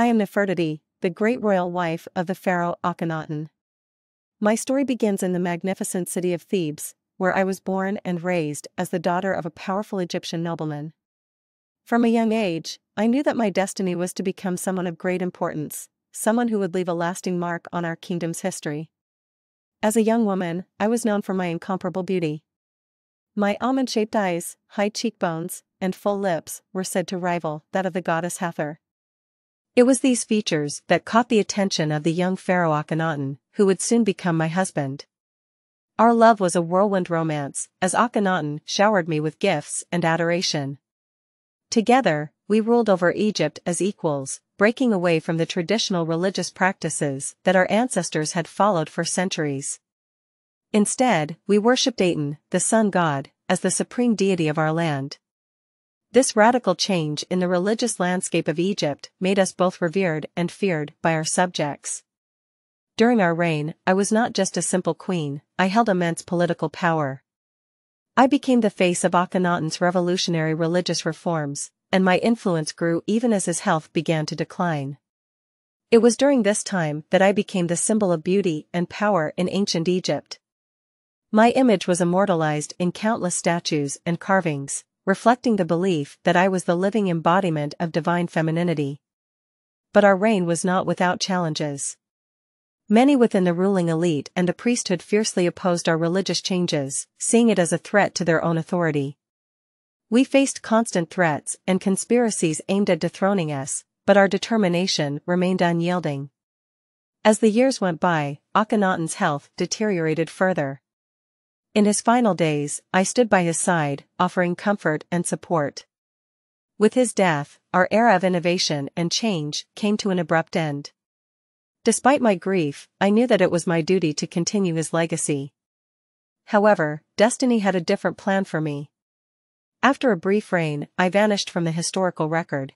I am Nefertiti, the great royal wife of the pharaoh Akhenaten. My story begins in the magnificent city of Thebes, where I was born and raised as the daughter of a powerful Egyptian nobleman. From a young age, I knew that my destiny was to become someone of great importance, someone who would leave a lasting mark on our kingdom's history. As a young woman, I was known for my incomparable beauty. My almond-shaped eyes, high cheekbones, and full lips were said to rival that of the goddess Hathor. It was these features that caught the attention of the young pharaoh Akhenaten, who would soon become my husband. Our love was a whirlwind romance, as Akhenaten showered me with gifts and adoration. Together, we ruled over Egypt as equals, breaking away from the traditional religious practices that our ancestors had followed for centuries. Instead, we worshipped Aten, the sun god, as the supreme deity of our land. This radical change in the religious landscape of Egypt made us both revered and feared by our subjects. During our reign, I was not just a simple queen, I held immense political power. I became the face of Akhenaten's revolutionary religious reforms, and my influence grew even as his health began to decline. It was during this time that I became the symbol of beauty and power in ancient Egypt. My image was immortalized in countless statues and carvings, reflecting the belief that I was the living embodiment of divine femininity. But our reign was not without challenges. Many within the ruling elite and the priesthood fiercely opposed our religious changes, seeing it as a threat to their own authority. We faced constant threats and conspiracies aimed at dethroning us, but our determination remained unyielding. As the years went by, Akhenaten's health deteriorated further. In his final days, I stood by his side, offering comfort and support. With his death, our era of innovation and change came to an abrupt end. Despite my grief, I knew that it was my duty to continue his legacy. However, destiny had a different plan for me. After a brief reign, I vanished from the historical record.